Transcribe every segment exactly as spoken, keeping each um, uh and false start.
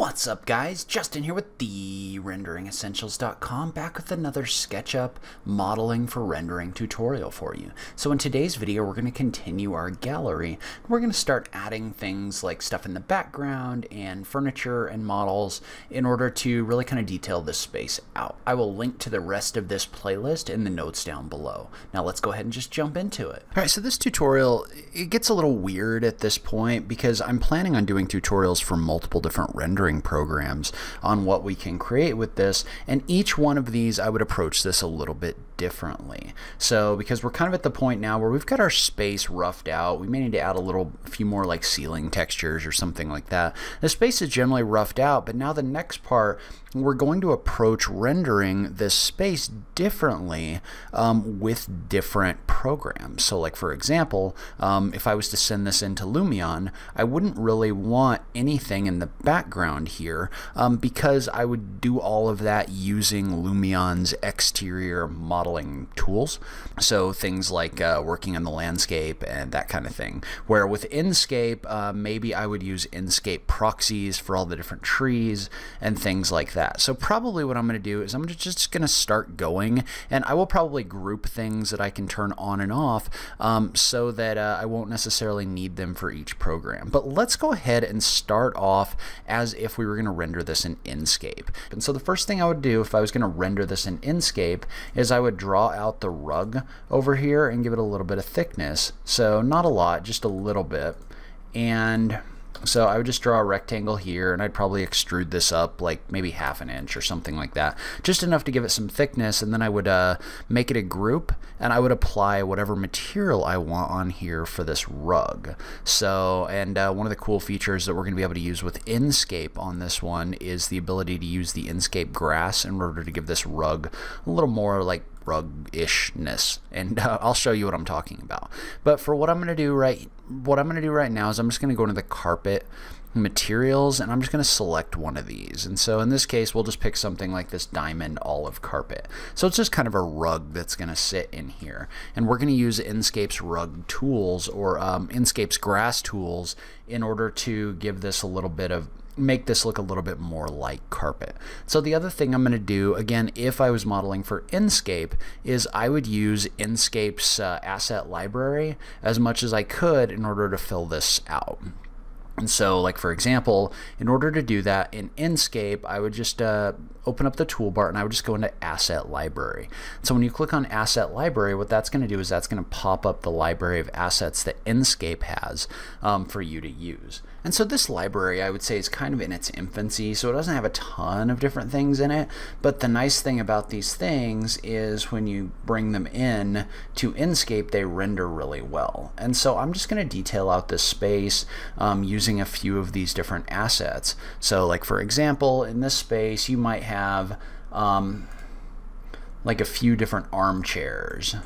What's up, guys? Justin here with the rendering essentials dot com, back with another SketchUp modeling for rendering tutorial for you. So in today's video, we're going to continue our gallery. We're going to start adding things like stuff in the background and furniture and models in order to really kind of detail this space out. I will link to the rest of this playlist in the notes down below. Now let's go ahead and just jump into it. All right, so this tutorial, it gets a little weird at this point because I'm planning on doing tutorials for multiple different rendering programs on what we can create with this, and each one of these I would approach this a little bit differently. So because we're kind of at the point now where we've got our space roughed out, we may need to add a little a few more like ceiling textures or something like that. The space is generally roughed out, but now the next part we're going to approach rendering this space differently um, with different programs. So like for example, um, if I was to send this into Lumion, I wouldn't really want anything in the background here um, because I would do all of that using Lumion's exterior modeling tools. So things like uh, working on the landscape and that kind of thing. Where with Enscape, uh, maybe I would use Enscape proxies for all the different trees and things like that. So probably what I'm going to do is I'm just going to start going, and I will probably group things that I can turn on and off um, so that uh, I won't necessarily need them for each program. But let's go ahead and start off as if we were going to render this in Enscape. And so the first thing I would do if I was going to render this in Enscape is I would draw out the rug over here and give it a little bit of thickness. So not a lot, just a little bit. And so I would just draw a rectangle here, and I'd probably extrude this up like maybe half an inch or something like that, just enough to give it some thickness. And then I would uh, make it a group, and I would apply whatever material I want on here for this rug. So, and uh, one of the cool features that we're going to be able to use with Enscape on this one is the ability to use the Enscape grass in order to give this rug a little more like rug-ishness, and uh, I'll show you what I'm talking about. But for what I'm going to do right, what I'm going to do right now is I'm just going to go into the carpet materials, and I'm just going to select one of these. And so in this case, we'll just pick something like this diamond olive carpet. So it's just kind of a rug that's going to sit in here, and we're going to use Enscape's rug tools or um, Enscape's grass tools in order to give this a little bit of, make this look a little bit more like carpet. So the other thing I'm going to do, again, if I was modeling for Enscape, is I would use Enscape's uh, asset library as much as I could in order to fill this out. And so like for example, in order to do that in Enscape, I would just uh, open up the toolbar, and I would just go into asset library. So when you click on asset library, what that's going to do is that's going to pop up the library of assets that Enscape has um, for you to use. And so this library, I would say, is kind of in its infancy, so it doesn't have a ton of different things in it. But the nice thing about these things is when you bring them in to Enscape, they render really well. And so I'm just going to detail out this space um, using a few of these different assets. So like for example, in this space, you might have um, like a few different armchairs.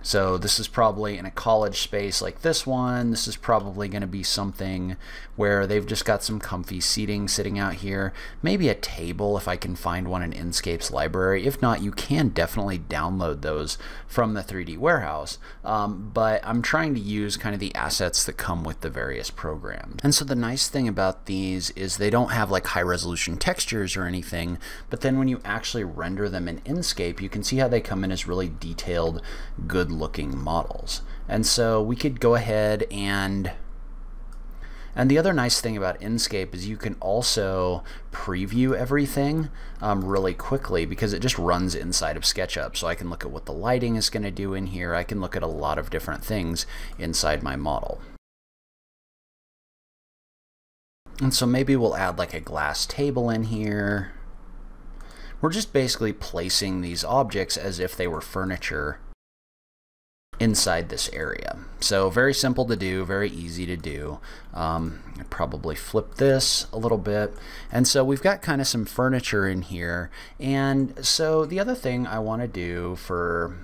So this is probably in a college space like this one. This is probably going to be something where they've just got some comfy seating sitting out here. Maybe a table if I can find one in Enscape's library. If not, you can definitely download those from the three D warehouse. Um, but I'm trying to use kind of the assets that come with the various programs. And so the nice thing about these is they don't have like high resolution textures or anything. But then when you actually render them in Enscape, you can see how they come in as really detailed, good looking models. And so we could go ahead and and the other nice thing about Enscape is you can also preview everything um, really quickly because it just runs inside of SketchUp. So I can look at what the lighting is going to do in here. I can look at a lot of different things inside my model. And so maybe we'll add like a glass table in here. We're just basically placing these objects as if they were furniture inside this area. So very simple to do, very easy to do. Um, I'd probably flip this a little bit. And so we've got kind of some furniture in here. And so the other thing I want to do for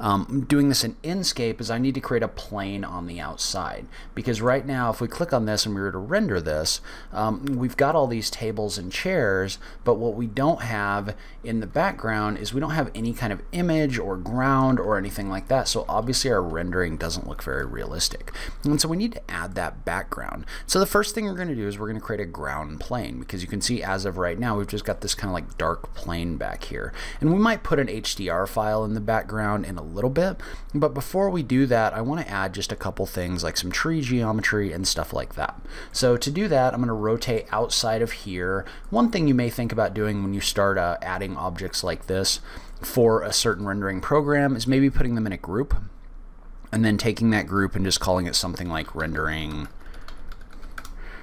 Um, doing this in Enscape is I need to create a plane on the outside, because right now if we click on this and we were to render this, um, we've got all these tables and chairs, but what we don't have in the background is we don't have any kind of image or ground or anything like that, so obviously our rendering doesn't look very realistic. And so we need to add that background. So the first thing we're going to do is we're going to create a ground plane, because you can see as of right now we've just got this kind of like dark plane back here, and we might put an H D R file in the background in a little bit, but before we do that I want to add just a couple things like some tree geometry and stuff like that. So to do that I'm going to rotate outside of here. One thing you may think about doing when you start uh, adding objects like this for a certain rendering program is maybe putting them in a group and then taking that group and just calling it something like rendering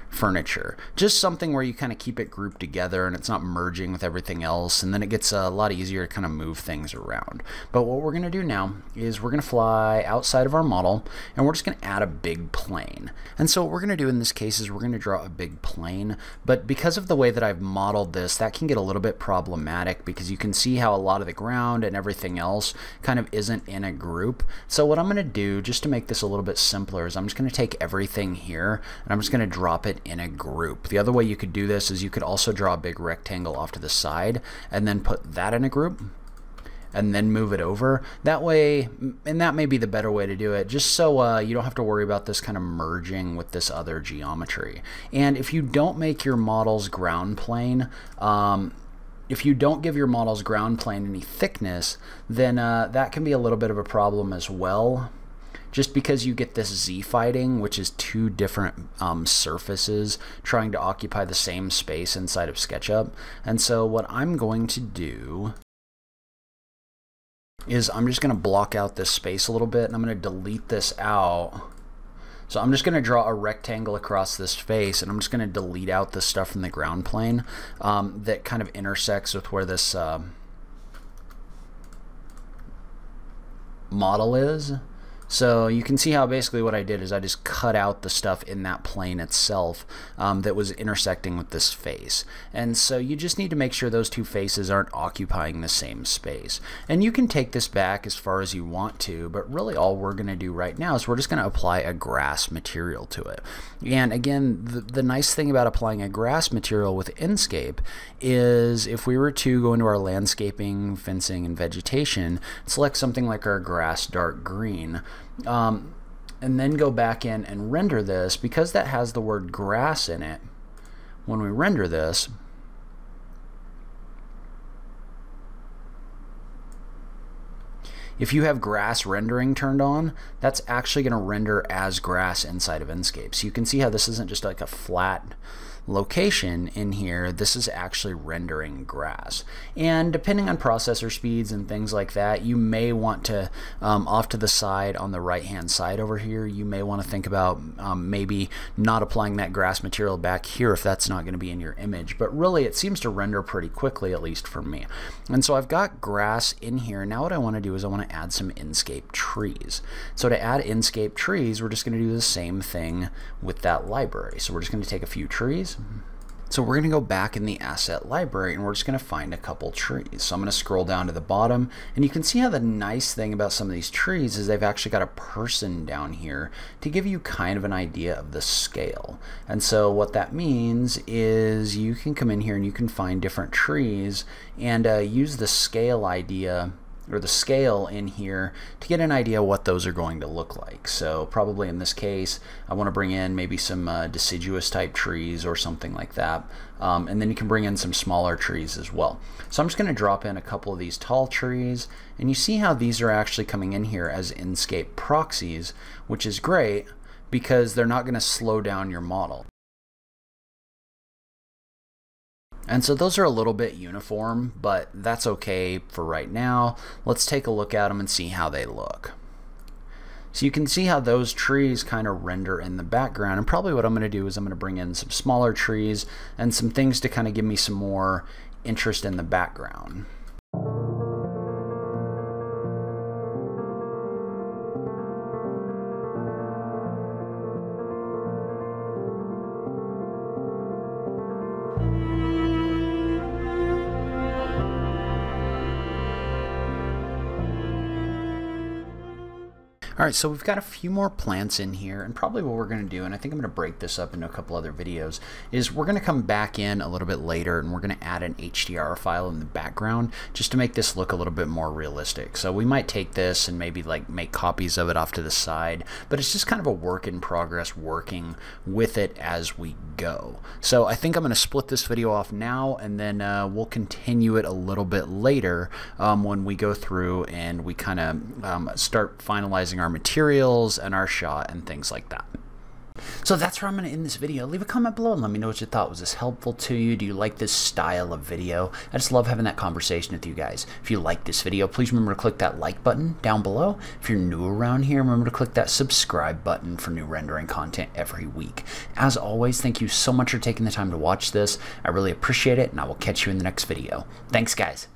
furniture, just something where you kind of keep it grouped together and it's not merging with everything else, and then it gets a lot easier to kind of move things around. But what we're going to do now is we're going to fly outside of our model and we're just going to add a big plane. And so what we're going to do in this case is we're going to draw a big plane, but because of the way that I've modeled this, that can get a little bit problematic, because you can see how a lot of the ground and everything else kind of isn't in a group. So what I'm going to do, just to make this a little bit simpler, is I'm just going to take everything here and I'm just going to drop it in a group. The other way you could do this is you could also draw a big rectangle off to the side and then put that in a group and then move it over that way, and that may be the better way to do it, just so uh, you don't have to worry about this kind of merging with this other geometry. And if you don't make your model's ground plane, um, if you don't give your model's ground plane any thickness, then uh, that can be a little bit of a problem as well, just because you get this Z fighting, which is two different um, surfaces trying to occupy the same space inside of SketchUp. And so what I'm going to do is I'm just gonna block out this space a little bit and I'm gonna delete this out. So I'm just going to draw a rectangle across this face, and I'm just going to delete out this stuff from the ground plane um, that kind of intersects with where this uh, model is. So you can see how basically what I did is I just cut out the stuff in that plane itself um, that was intersecting with this face. And so you just need to make sure those two faces aren't occupying the same space. And you can take this back as far as you want to, but really all we're going to do right now is we're just going to apply a grass material to it. And again, the, the nice thing about applying a grass material with Enscape is if we were to go into our landscaping, fencing, and vegetation, select something like our grass dark green, Um, and then go back in and render this, because that has the word grass in it. When we render this, if you have grass rendering turned on, that's actually going to render as grass inside of Enscape. So you can see how this isn't just like a flat location in here, this is actually rendering grass. And depending on processor speeds and things like that, you may want to, um, off to the side on the right hand side over here, you may want to think about um, maybe not applying that grass material back here if that's not going to be in your image. But really it seems to render pretty quickly, at least for me. And so I've got grass in here. Now what I want to do is I want to add some Enscape trees. So to add Enscape trees, we're just going to do the same thing with that library. So we're just going to take a few trees. So we're going to go back in the asset library and we're just going to find a couple trees. So I'm going to scroll down to the bottom, and you can see how the nice thing about some of these trees is they've actually got a person down here to give you kind of an idea of the scale. And so what that means is you can come in here and you can find different trees and uh, use the scale idea or the scale in here to get an idea what those are going to look like. So probably in this case I want to bring in maybe some uh, deciduous type trees or something like that, um, and then you can bring in some smaller trees as well. So I'm just going to drop in a couple of these tall trees, and you see how these are actually coming in here as Enscape proxies, which is great because they're not going to slow down your model. And so those are a little bit uniform, but that's okay for right now. Let's take a look at them and see how they look. So you can see how those trees kind of render in the background, and probably what I'm going to do is I'm going to bring in some smaller trees and some things to kind of give me some more interest in the background. Alright, so we've got a few more plants in here, and probably what we're going to do, and I think I'm going to break this up into a couple other videos, is we're going to come back in a little bit later and we're going to add an H D R file in the background just to make this look a little bit more realistic. So we might take this and maybe like make copies of it off to the side, but it's just kind of a work in progress, working with it as we go. So I think I'm going to split this video off now, and then uh, we'll continue it a little bit later um, when we go through and we kind of um, start finalizing our our materials and our shot and things like that. So that's where I'm going to end this video. Leave a comment below and let me know what you thought. Was this helpful to you? Do you like this style of video? I just love having that conversation with you guys. If you like this video, please remember to click that like button down below. If you're new around here, remember to click that subscribe button for new rendering content every week. As always, thank you so much for taking the time to watch this. I really appreciate it, and I will catch you in the next video. Thanks, guys.